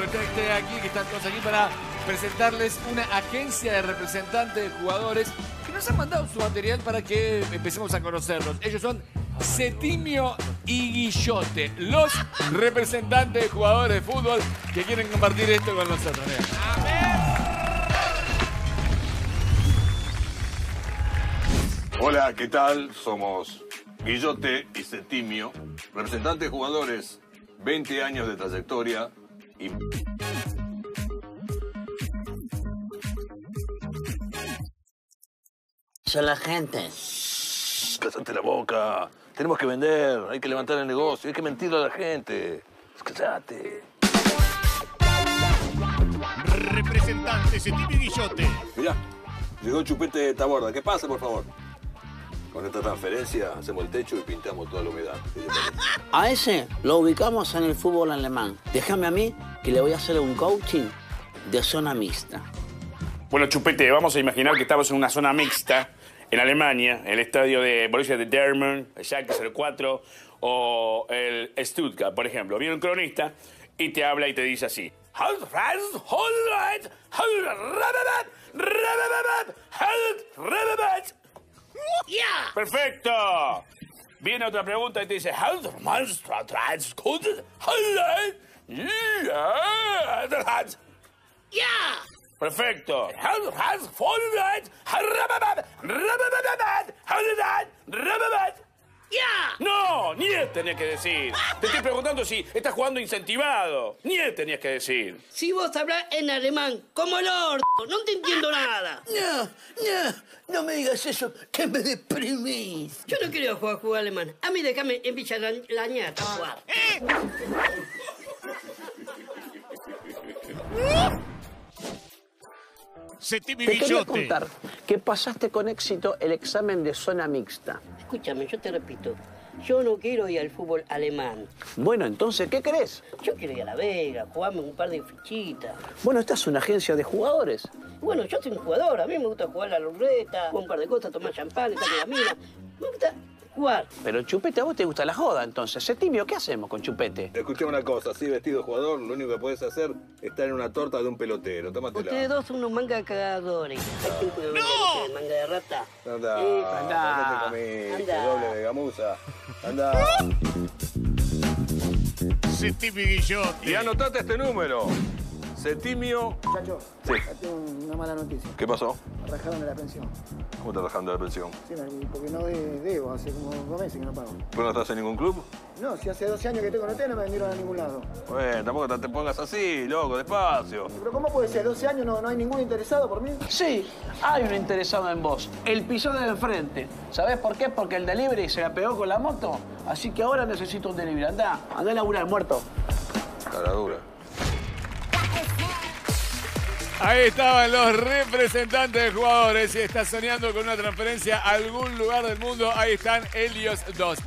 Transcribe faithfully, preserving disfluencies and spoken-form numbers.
aprovechar que estoy aquí, que estamos aquí para presentarles una agencia de representantes de jugadores que nos han mandado su material para que empecemos a conocerlos. Ellos son Cetimio y Guillote, los representantes de jugadores de fútbol que quieren compartir esto con nosotros. Hola, ¿qué tal? Somos Guillote y Cetimio, representantes de jugadores, veinte años de trayectoria y... Son la gente. Cállate la boca. Tenemos que vender, hay que levantar el negocio, hay que mentirle a la gente. Cállate. Representantes Cetimio y Guillote. Mirá, llegó Chupete de Taborda. ¿Qué pasa, por favor? Con esta transferencia hacemos el techo y pintamos toda la humedad. A ese lo ubicamos en el fútbol alemán. Déjame a mí que le voy a hacer un coaching de zona mixta. Bueno, Chupete, vamos a imaginar que estamos en una zona mixta en Alemania, en el estadio de Borussia Dortmund, el Schalke cero cuatro o el Stuttgart, por ejemplo. Viene un cronista y te habla y te dice así. Yeah. ¡Perfecto! Viene otra pregunta y te dice... Yeah. ¡Perfecto! Yeah. ¡No! Ni él tenías que decir. Te estoy preguntando si estás jugando incentivado. Ni él tenías que decir. Si vos hablas en alemán, como el orto, no te entiendo nada. No, no, no me digas eso, que me deprimís. Yo no quiero jugar, jugar alemán. A mí déjame en Villa la, la ñata jugar. ¿Eh? Se te quería contar que pasaste con éxito el examen de zona mixta. Escúchame, yo te repito, yo no quiero ir al fútbol alemán. Bueno, entonces, ¿qué querés? Yo quiero ir a La Vega, jugarme un par de fichitas. Bueno, esta es una agencia de jugadores. Bueno, yo soy un jugador, a mí me gusta jugar a la ruleta, jugar un par de cosas, tomar champán, estar con la mina. Me gusta jugar. Pero Chupete, a vos te gusta la joda, entonces. Cetimio, ¿qué hacemos con Chupete? Escuché una cosa, así vestido jugador, lo único que podés hacer es estar en una torta de un pelotero. Tómatela. Ustedes dos son unos manga cagadores. No. ¡No! Manga de rata. Anda, eh, anda. No te comiste, doble de gamuza. Anda. Cetimio Guillote. Y anotate este número. Cetimio... Chacho, sí. Una mala noticia. ¿Qué pasó? Me rajaron de la pensión. ¿Cómo te rajaron de la pensión? Sí, porque no debo, hace como dos meses que no pago. ¿Pero no estás en ningún club? No, si hace doce años que estoy con hotel no me vendieron a ningún lado. Bueno, tampoco te pongas así, loco, despacio. Pero ¿cómo puede ser? ¿doce años no, no hay ningún interesado por mí? Sí, hay un interesado en vos. El pisón del frente. ¿Sabés por qué? Porque el delivery se la pegó con la moto. Así que ahora necesito un delivery. Andá, andá a laburar, muerto. Cara dura. Ahí estaban los representantes de jugadores. Si estás soñando con una transferencia a algún lugar del mundo, ahí están ellos dos.